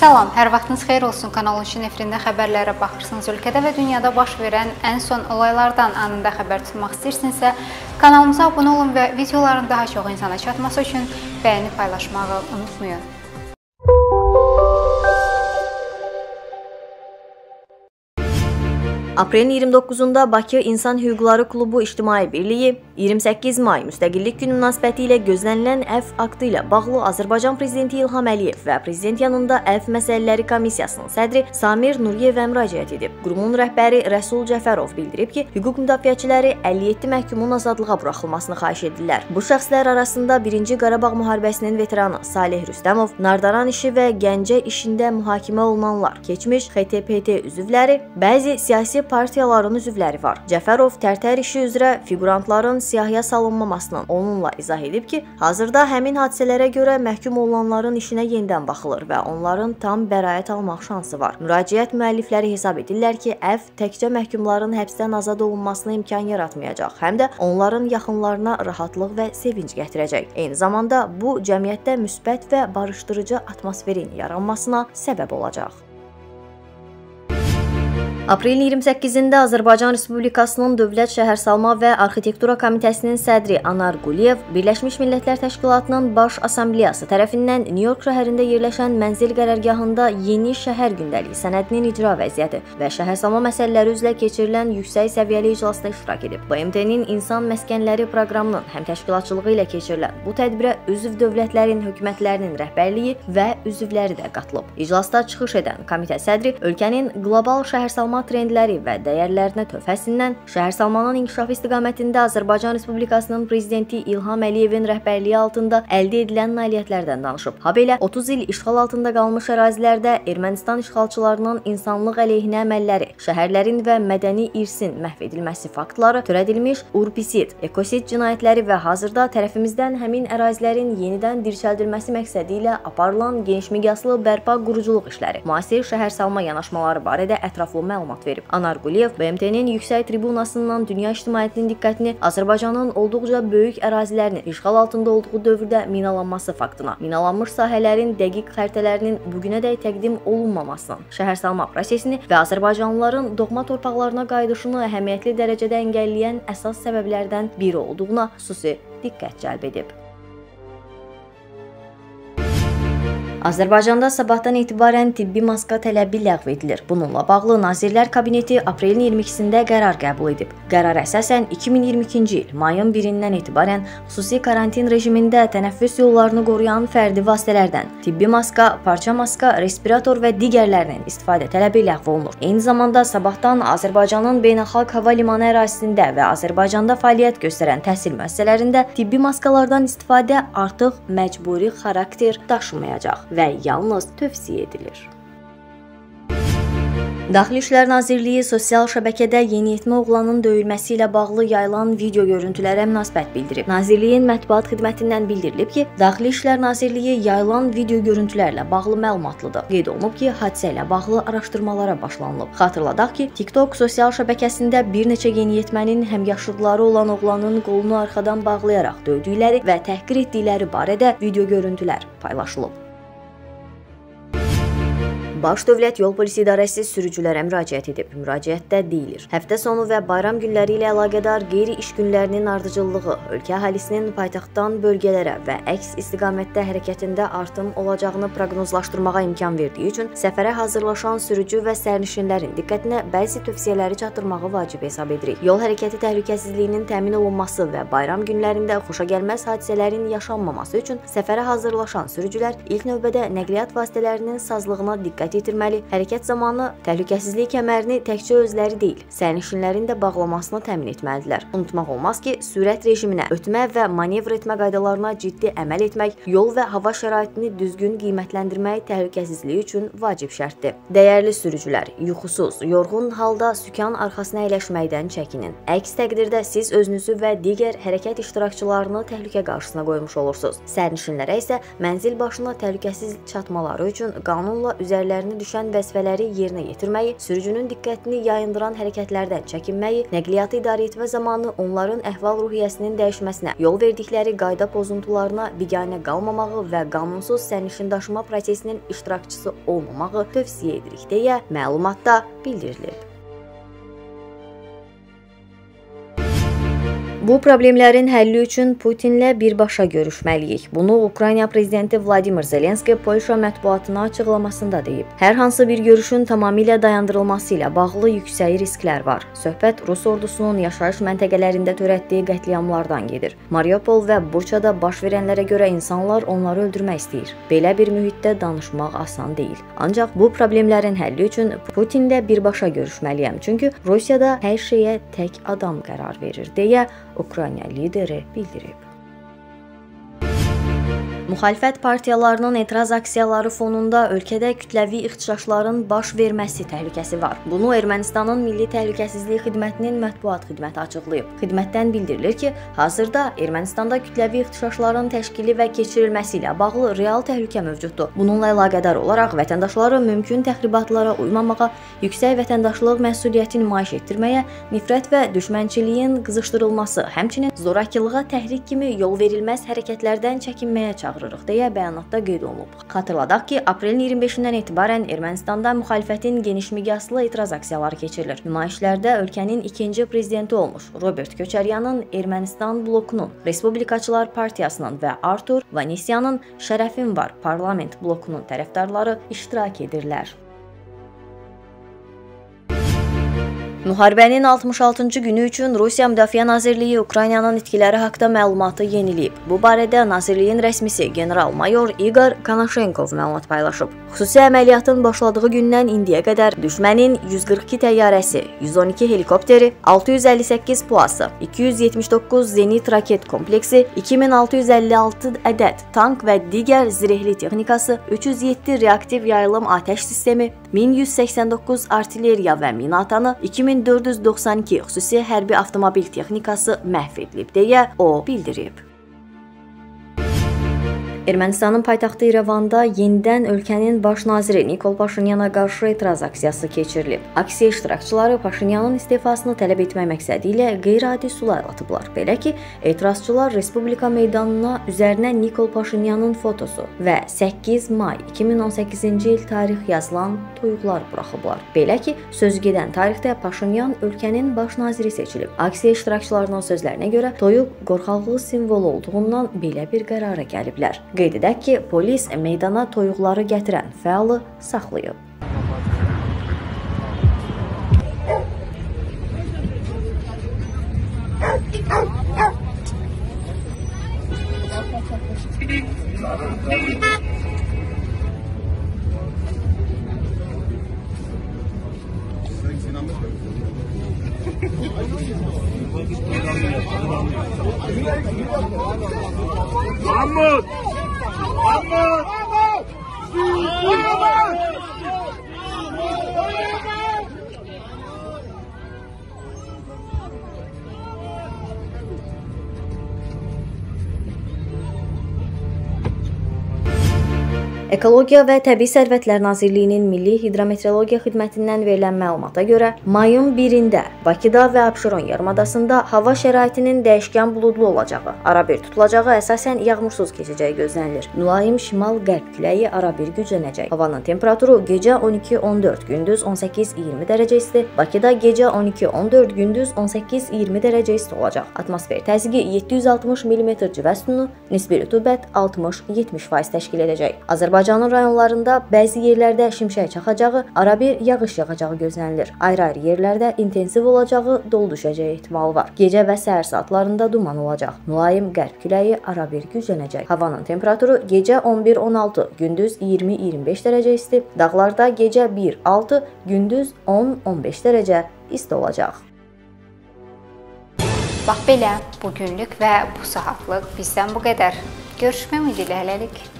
Salam, hər vaxtınız xeyir olsun. Kanalın şinefrində xəbərlərə baxırsınız. Ölkədə və dünyada baş verən ən son olaylardan anında xəbər tutmaq istəyirsinizsə, kanalımıza abunə olun və videoların daha çox insana çatması üçün bəyəni paylaşmağı unutmayın. Aprelin 29-da Bakı İnsan Hüquqları Klubu İctimai Birliyi 28 May Müstəqillik Günü münasibəti ilə gözlənilən əfv aktı ilə bağlı Azərbaycan Prezidenti İlham Əliyev və Prezident yanında Əfv Məsələləri Komissiyasının sədri Samir Nuriyevə müraciət edib. Qurumun rəhbəri Rəsul Cəfərov bildirib ki, hüquq müdafiəçiləri 57 məhkumun azadlığa buraxılmasını xahiş edirlər. Bu şəxslər arasında 1-ci Qarabağ müharibəsinin veteranı Saleh Rüstəmov, Nardaran işi və Gəncə işində mühakimə olunanlar, keçmiş XTPT üzvləri, bəzi siyasi partiyaların üzvləri var. Cəfərov tərtər işi üzrə figurantların siyahıya salınmamasının onunla izah edib ki, hazırda həmin hadisələrə görə məhkum olanların işinə yenidən baxılır və onların tam bəraət almaq şansı var. Müraciət müəllifləri hesab edirlər ki, əfv təkcə məhkumların həbsdən azad olunmasına imkan yaratmayacaq, həm də onların yaxınlarına rahatlıq və sevinc gətirəcək. Eyni zamanda bu cəmiyyətdə müsbət və barışdırıcı atmosferin yaranmasına səbəb olacaq. Aprelin 28-də Azərbaycan Respublikasının Dövlət Şəhərsalma və Arxitektura Komitəsinin sədri Anar Quliyev Birləşmiş Millətlər Təşkilatının Baş Assambleyası tərəfindən Nyu-York şəhərində yerləşən mənzil qərargahında yeni şəhər gündəliyi sənədinin icra vəziyyəti və şəhərsalma məsələləri üzrə keçirilən yüksək səviyyəli iclasda iştirak edib. BMT-nin İnsan Məskənləri proqramının həm təşkilatçılığı ilə keçirilən bu tədbirə üzv dövlətlərin hökumətlərinin rəhbərliyi və üzvləri də qatılıb. İclasda çıxış edən komitə sədri ölkənin qlobal şəhərsalma trendləri və dəyərlərinə töhfəsindən şəhərsalmanın inkişafı istiqamətində Azərbaycan Respublikasının Prezidenti İlham Əliyevin rəhbərliyi altında əldə edilən nailiyyətlərdən danışıb. Habelə 30 il işğal altında qalmış ərazilərdə Ermənistan işğalçılarının insanlıq əleyhinə əməlləri, şəhərlərin və mədəni irsin məhv edilməsi faktları, törədilmiş urpisid, ekosid cinayətləri və hazırda tərəfimizdən həmin ərazilərin yenidən dirçəldilməsi məqsədi ilə aparılan genişmiqyaslı bərpa quruculuq işləri, müasir şəhərsalma yanaşmaları barədə ətraflı məlumat verib. Anar Quliyev BMT-nin yüksək tribunasından dünya ictimaiyyətinin diqqətini Azərbaycanın olduqca böyük ərazilərinin işğal altında olduğu dövrdə minalanması faktına, minalanmış sahələrin dəqiq xəritələrinin bugünədək təqdim olunmamasının, şəhərsalma prosesini və azərbaycanlıların doğma torpaqlarına qayıdışını əhəmiyyətli dərəcədə əngəlləyən əsas səbəblərdən biri olduğuna xüsusi diqqət cəlb edib. Azərbaycanda sabahdan etibarən tibbi maska tələbi ləğv edilir. Bununla bağlı Nazirlər Kabineti aprelin 22-də qərar qəbul edib. Qərar əsasən 2022-ci il mayın 1-dən etibarən xüsusi karantin rejimində tənəffüs yollarını qoruyan fərdi vasitələrdən tibbi maska, parça maska, respirator və digərlərinin istifadə tələbi ləğv olunur. Eyni zamanda sabahdan Azərbaycanın beynəlxalq hava limanı ərazisində və Azərbaycanda fəaliyyət göstərən təhsil müəssisələrində tibbi maskalardan istifadə artıq məcburi xarakter daşımayacaq və yalnız tövsiyə edilir. Daxili İşlər Nazirliyi sosial şəbəkədə yeniyetmə oğlanın döyülməsi ilə bağlı yayılan video görüntülərə münasibət bildirib. Nazirliyin mətbuat xidmətindən bildirilib ki, Daxili İşlər Nazirliyi yayılan video görüntülərlə bağlı məlumatlıdır. Qeyd olunub ki, hadisə ilə bağlı araşdırmalara başlanılıb. Xatırladaq ki, TikTok sosial şəbəkəsində bir neçə yeniyetmənin həmyaşıdları olan oğlanın qolunu arxadan bağlayaraq döydükləri və təhqir etdikləri barədə video görüntülər paylaşılıb. Baş Dövlət Yol Polisi İdarəsi sürücülərə müraciət edib. Müraciətdə deyilir: həftə sonu və bayram günləri ilə əlaqədar qeyri-iş günlərinin ardıcıllığı, ölkə əhalisinin paytaxtdan bölgələrə və əks istiqamətdə hərəkətində artım olacağını proqnozlaşdırmağa imkan verdiyi üçün səfərə hazırlaşan sürücü və sərnişinlərin diqqətinə bəzi tövsiyələri çatdırmağı vacib hesab edirik. Yol hərəkəti təhlükəsizliyinin təmin olunması və bayram günlərində xoşagəlməz hadisələrin yaşanmaması üçün səfərə hazırlaşan sürücülər ilk növbədə nəqliyyat vasitələrinin sazlığına diqqət yetirməli, hərəkət zamanı təhlükəsizlik kəmərini təkcə özləri deyil, sərnişinlərin də bağlamasını təmin etməlidirlər. Unutmaq olmaz ki, sürət rejiminə, ötmə və manevr etmə qaydalarına ciddi əməl etmək, yol və hava şəraitini düzgün qiymətləndirmək təhlükəsizliyi üçün vacib şərtdir. Dəyərli sürücülər, yuxusuz, yorğun halda sükan arxasına əyləşməkdən çəkinin. Əks təqdirdə siz özünüzü və digər hərəkət iştirakçılarını təhlükə qarşısına qoymuş olursunuz. Sərnişinlərə isə mənzil başına təhlükəsiz çatmaları üçün qanunla üzərlərinə üzərinə düşən vəzifələri yerinə yetirməyi, sürücünün diqqətini yayındıran hərəkətlərdən çəkinməyi, nəqliyyatı idarə etmə zamanı onların əhval-ruhiyyəsinin dəyişməsinə, yol verdikləri qayda pozuntularına biganə qalmamağı və qanunsuz sərnişindaşıma prosesinin iştirakçısı olmamağı tövsiyə edirik deyə məlumatda bildirilib. Bu problemlərin həlli üçün Putinlə birbaşa görüşməliyik. Bunu Ukrayna prezidenti Vladimir Zelenski Polşa mətbuatına açıqlamasında deyib. Hər hansı bir görüşün tamamilə dayandırılması ilə bağlı yüksək risklər var. Söhbət Rus ordusunun yaşayış məntəqələrində törətdiyi qətliamlardan gedir. Mariupol və Buçada baş verənlərə görə insanlar onları öldürmək istəyir. Belə bir mühitdə danışmaq asan deyil. Ancaq bu problemlərin həlli üçün Putinlə birbaşa görüşməliyəm. Çünki Rusiyada hər şeyə tək adam qərar verir deyə Ukrayna lideri bildirib. Müxalifət partiyalarının etiraz aksiyaları fonunda ölkədə kütləvi ixtişaşların baş verməsi təhlükəsi var. Bunu Ermənistanın Milli Təhlükəsizlik Xidmətinin mətbuat xidməti açıqlayıb. Xidmətdən bildirilir ki, hazırda Ermənistanda kütləvi ixtişaşların təşkili və keçirilməsi ilə bağlı real təhlükə mövcuddur. Bununla əlaqədar olaraq vətəndaşları mümkün təxribatlara uymamağa, yüksək vətəndaşlıq məsuliyyətini nümayiş etdirməyə, nifrət və düşmənçiliyin qızışdırılması, həmçinin zorakılığa təhrik kimi yol verilməz hərəkətlərdən çəkinməyə çağırır deyə bəyanatda qeyd olunub. Xatırladaq ki, aprelin 25-dən etibarən Ermənistanda müxalifətin geniş miqyaslı etiraz aksiyaları keçirilir. Nümayişlərdə ölkənin ikinci prezidenti olmuş Robert Köçəryanın Ermənistan blokunun, Respublikaçılar Partiyasının və Artur Vanisyanın Şərəfim var parlament blokunun tərəfdarları iştirak edirlər. Müharibənin 66-cı günü üçün Rusiya Müdafiə Nazirliyi Ukraynanın itkiləri haqda məlumatı yeniləyib. Bu barədə nazirliyin rəsmisi general-mayor İgar Kanashenkov məlumat paylaşıb. Xüsusi əməliyyatın başladığı gündən indiyə qədər düşmənin 142 təyyarəsi, 112 helikopteri, 658 PUA-sı, 279 zenit raket kompleksi, 2656 ədəd tank və digər zirehli texnikası, 307 reaktiv yayılım atəş sistemi, 1189 artilleriya və minatanı, 2492 xüsusi hərbi avtomobil texnikası məhv edilib deyə o bildirib. Ermənistanın paytaxtı İrəvanda yenidən ölkənin baş naziri Nikol Paşinyana qarşı etiraz aksiyası keçirilib. Aksiya iştirakçıları Paşinyanın istefasını tələb etmək məqsədi ilə qeyri-adi sular atıblar. Belə ki, etirazçılar Respublika meydanına üzərinə Nikol Paşinyanın fotosu və 8 may 2018-ci il tarix yazılan toyuqlar buraxıblar. Belə ki, söz gedən tarixdə Paşinyan ölkənin baş naziri seçilib. Aksiya iştirakçılarının sözlərinə görə toyuq qorxaqlıq simvolu olduğundan belə bir qərara gəliblər. Qeyd edək ki, polis meydana toyuqları gətirən fəalı saxlayıb. Ekologiya və Təbii Sərvətlər Nazirliyinin Milli Hidrometeorologiya Xidmətindən verilən məlumata görə, mayın 1-də Bakıda və Abşeron yarımadasında hava şəraitinin dəyişkən buludlu olacağı, arabir tutulacağı, əsasən yağmursuz keçəcəyi gözlənilir. Mülayim şimal-qərb küləyi arabir güclənəcək. Havanın temperaturu gecə 12-14, gündüz 18-20 dərəcə isti, Bakıda gecə 12-14, gündüz 18-20 dərəcə isti olacaq. Atmosfer təzyiqi 760 mm civə sütunu, nisbi rütubət 60-70% təşkil edəcək. Azərbaycanın rayonlarında bəzi yerlərdə şimşək çaxacağı, arabir yağış yağacağı gözlənilir. Ayrı-ayrı yerlərdə intensiv olacağı, dolu düşəcəyi ehtimalı var. Gecə və səhər saatlarında duman olacaq. Mülayim qərb küləyi arabir güclənəcək. Havanın temperaturu gecə 11-16, gündüz 20-25 dərəcə isti, dağlarda gecə 1-6, gündüz 10-15 dərəcə isti olacaq. Bax belə, bugünlük və bu saatlik bizdən bu qədər. Görüşmək ümidilə, hələlik.